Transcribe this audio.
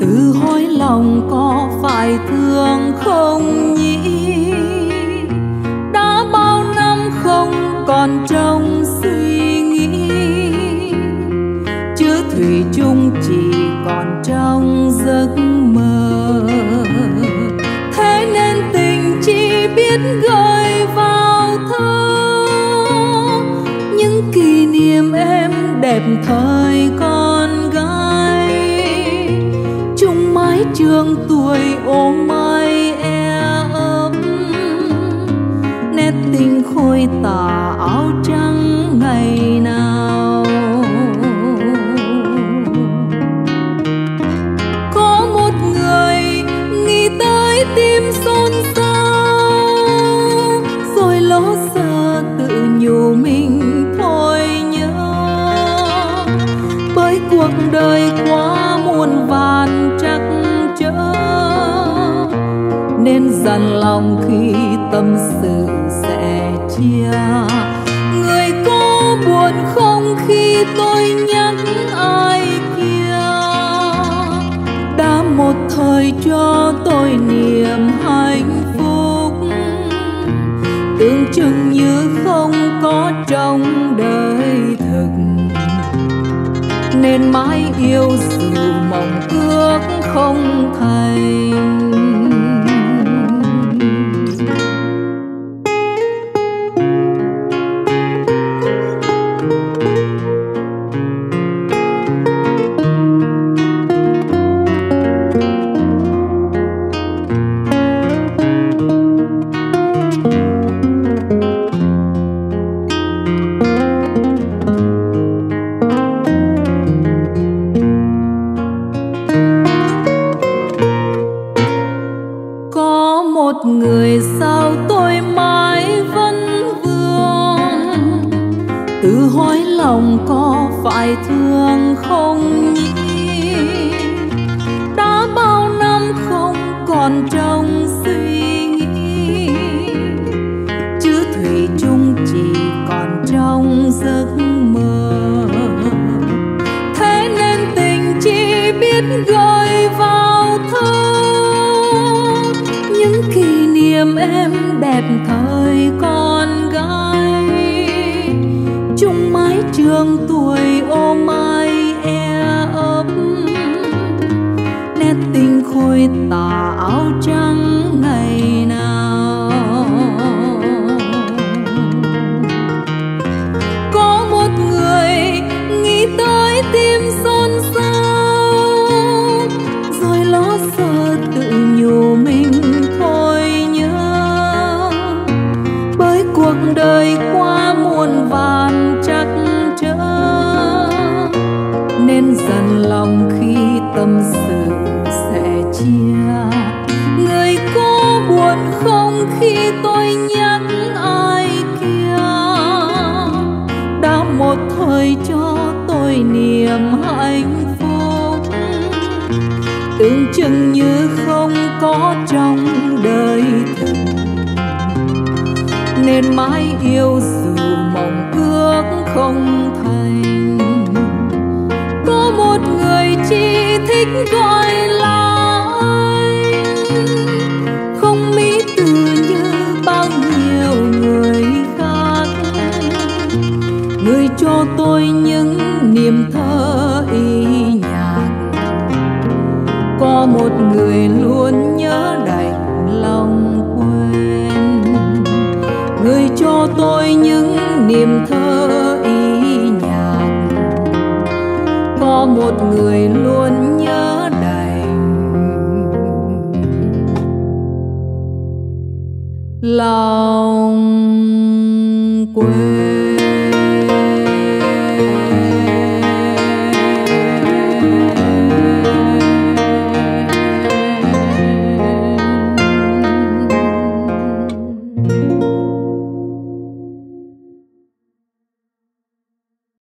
tự hỏi lòng có phải thương không nhỉ? Đã bao năm không còn trong suy nghĩ, chứ thủy chung chỉ còn trong giấc mơ. Thế nên tình chỉ biết gợi vào thơ những kỷ niệm em đẹp thời con gái. Chung mái trường tuổi ô mai e ấm, nét tình khôi tả áo trắng ngày nào. Có một người nghĩ tới tim xôn xao, rồi lố sơ tự nhủ mình cuộc đời quá muôn vàn trắc trở, nên dằn lòng khi tâm sự sẻ chia. Người có buồn không khi tôi nhắc ai kia, đã một thời cho tôi niềm hạnh phúc, tưởng chừng như không có trong đời thực. Nên mãi yêu dù mộng ước không thành. Lòng quên.